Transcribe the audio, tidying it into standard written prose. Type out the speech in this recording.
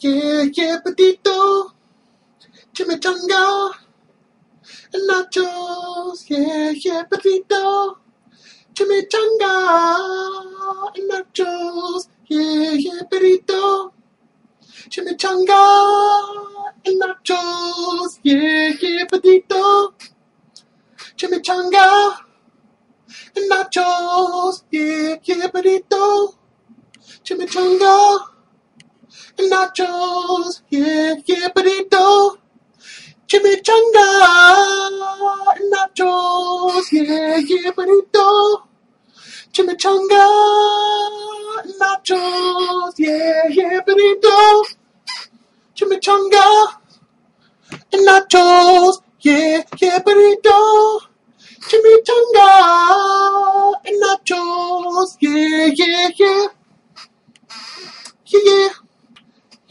Yeah, potato, chimichanga, and nachos. Yeah, potato, chimichanga, and nachos. Yeah, potato, chimichanga, and nachos. Yeah, potato, chimichanga, and nachos. Yeah, potato, chimichanga. And nachos, yeah, burrito, chimichanga, and nachos, yeah, burrito, chimichanga, and nachos, yeah, burrito, chimichanga, and nachos, yeah, burrito, chimichanga, and nachos, yeah.